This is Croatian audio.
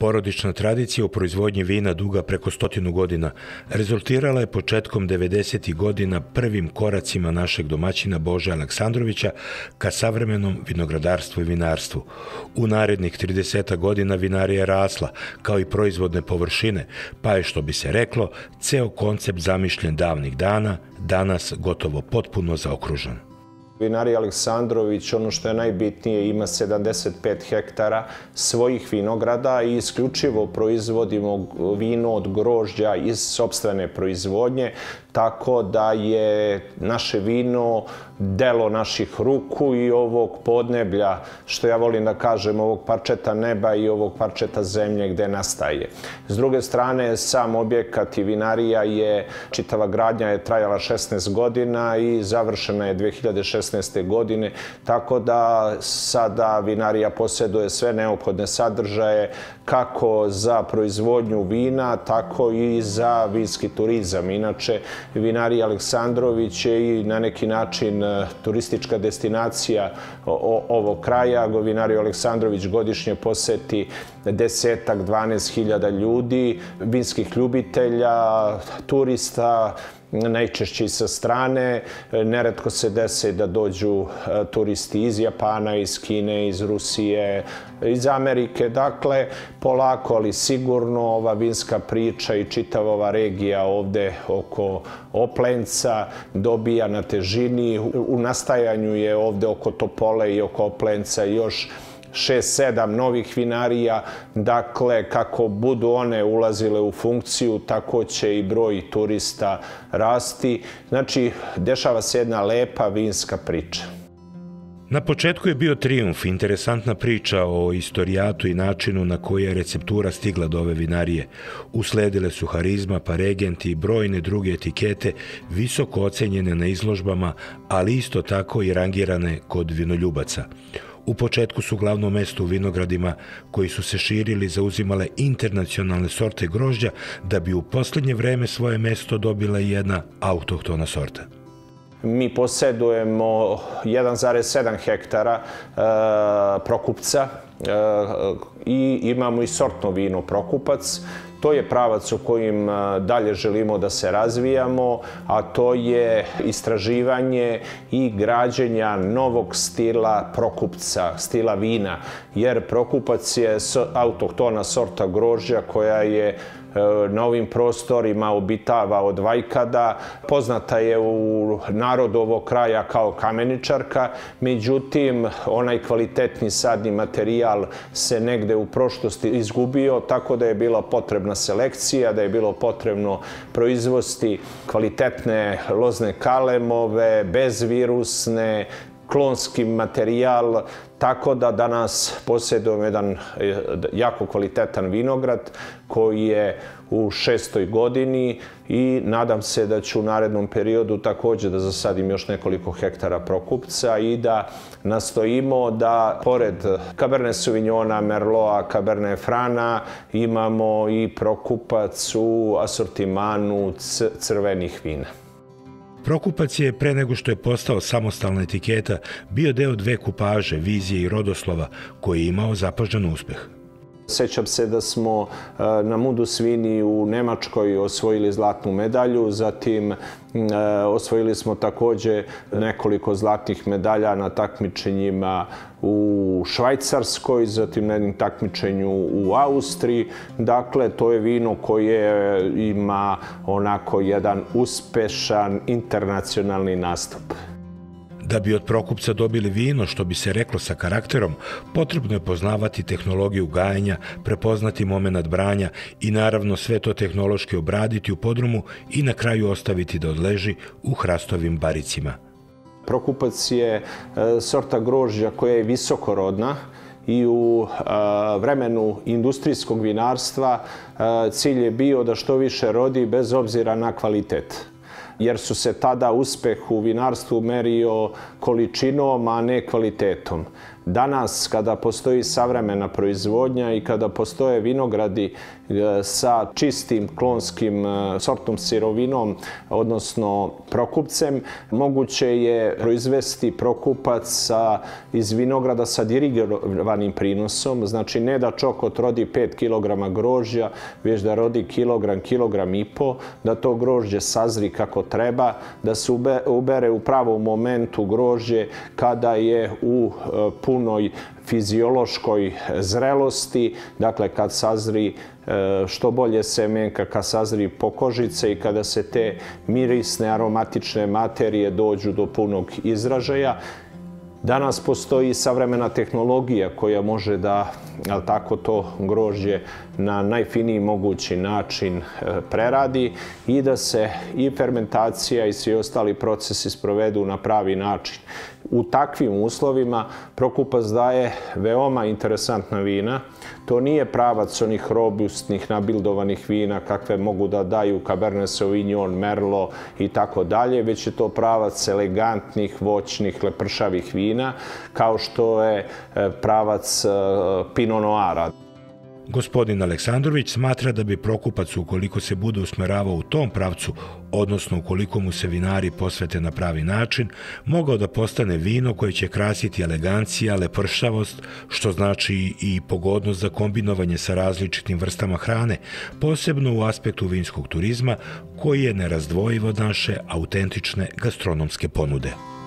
Porodična tradicija u proizvodnji vina duga preko 100 godina rezultirala je početkom 90. godina prvim koracima našeg domaćina Bože Aleksandrovića ka savremenom vinogradarstvu i vinarstvu. U narednih 30 godina vinarija je rasla, kao i proizvodne površine, pa je, što bi se reklo, ceo koncept zamišljen davnih dana, danas gotovo potpuno zaokružen. Vinarija Aleksandrović, ono što je najbitnije, ima 75 hektara svojih vinograda i isključivo proizvodimo vino od grožđa iz sopstvene proizvodnje, tako da je naše vino delo naših ruku i ovog podneblja, što ja volim da kažem, ovog parčeta neba i ovog parčeta zemlje gde nastaje. S druge strane, sam objekat i vinarija je, čitava gradnja je trajala 16 godina i završena je 2016. godine, tako da sada vinarija posjeduje sve neophodne sadržaje kako za proizvodnju vina, tako i za vinski turizam. Inače, Vinarija Aleksandrović je i na neki način turistička destinacija ovog kraja. Vinariju Aleksandrović godišnje poseti 10–12 hiljada ljudi, vinskih ljubitelja, turista, najčešće i sa strane. Neretko se desi da dođu turisti iz Japana, iz Kine, iz Rusije, iz Amerike. Dakle, polako, ali sigurno ova vinska priča i čitava ova regija ovde oko Oplenca dobija na težini. U nastajanju je ovde oko Topole i oko Oplenca još 6–7 novih vinarija. Dakle, kako budu one ulazile u funkciju, tako će i broj turista rasti. Znači, dešava se jedna lepa vinska priča. Na početku je bio trijumf, interesantna priča o istorijatu i načinu na koji je receptura stigla do ove vinarije. Usledile su Harizma, Paregenti i brojne druge etikete, visoko ocenjene na izložbama, ali isto tako i rangirane kod vinoljubaca. U početku su glavno mesto u vinogradima koji su se širili zauzimale internacionalne sorte grožđa, da bi u posljednje vreme svoje mesto dobila jedna autohtona sorta. Mi posedujemo 1,7 hektara Prokupca i imamo i sortno vino Prokupac. To je pravac u kojim dalje želimo da se razvijamo, a to je istraživanje i građenja novog stila Prokupca, stila vina. Jer Prokupac je autohtona sorta grožđa koja je na ovim prostorima obitava od Vajkada. Poznata je u narodu ovog kraja kao kameničarka, međutim, onaj kvalitetni sadni materijal se negde u prošlosti izgubio, tako da je bila potrebna selekcija, da je bilo potrebno proizvesti kvalitetne lozne kalemove, bezvirusne, klonski materijal, tako da danas posjedujemo jedan jako kvalitetan vinograd koji je u 6. godini i nadam se da ću u narednom periodu također da zasadim još nekoliko hektara Prokupca i da nastojimo da pored Cabernet Sauvignona, Merloa, Cabernet Frana imamo i Prokupac u asortimanu crvenih vina. Prokupac je, pre nego što je postao samostalna etiketa, bio deo dve kupaže, vizije i rodoslova, koji je imao zapažan uspeh. Sećam se da smo na Mundus Vini u Nemačkoj osvojili zlatnu medalju, zatim osvojili smo također nekoliko zlatnih medalja na takmičenjima u Švajcarskoj, zatim na jednom takmičenju u Austriji. Dakle, to je vino koje ima onako jedan uspešan internacionalni nastup. Da bi od Prokupca dobili vino, što bi se reklo, sa karakterom, potrebno je poznavati tehnologiju gajanja, prepoznati momenat branja i naravno sve to tehnološki obraditi u podrumu i na kraju ostaviti da odleži u hrastovim baricima. Prokupac je sorta grožđa koja je visokorodna i u vremenu industrijskog vinarstva cilj je bio da što više rodi bez obzira na kvalitet, jer su se tada uspeh u vinarstvu merio količinom, a ne kvalitetom. Danas, kada postoji savremena proizvodnja i kada postoje vinogradi sa čistim klonskim sortnom sirovinom, odnosno prokupcem, moguće je proizvesti prokupac iz vinograda sa dirigovanim prinosom. Znači, ne da čokot rodi 5 kg grožđa, već da rodi kilogram, kilogram i po, da to grožđe sazri kako treba, da se ubere u pravom momentu grožđe kada je u punoj fiziološkoj zrelosti, dakle kad sazri što bolje semenka, kad sazri pokožice i kada se te mirisne aromatične materije dođu do punog izražaja. Danas postoji savremena tehnologija koja može da tako to grožđe na najfiniji mogući način preradi i da se i fermentacija i svi ostali procesi sprovedu na pravi način. U takvim uslovima Prokupac daje veoma interesantna vina. To nije pravac onih robustnih, nabildovanih vina kakve mogu da daju Cabernet Sauvignon, Merlot i tako dalje, već je to pravac elegantnih, voćnih, lepršavih vina, kao što je pravac Pinot Noira. Gospodin Aleksandrović smatra da bi Prokupac, ukoliko se bude usmeravao u tom pravcu, odnosno ukoliko mu se vinari posvete na pravi način, mogao da postane vino koje će krasiti elegancija, lepršavost, što znači i pogodnost za kombinovanje sa različitim vrstama hrane, posebno u aspektu vinskog turizma koji je nerazdvojiv od naše autentične gastronomske ponude.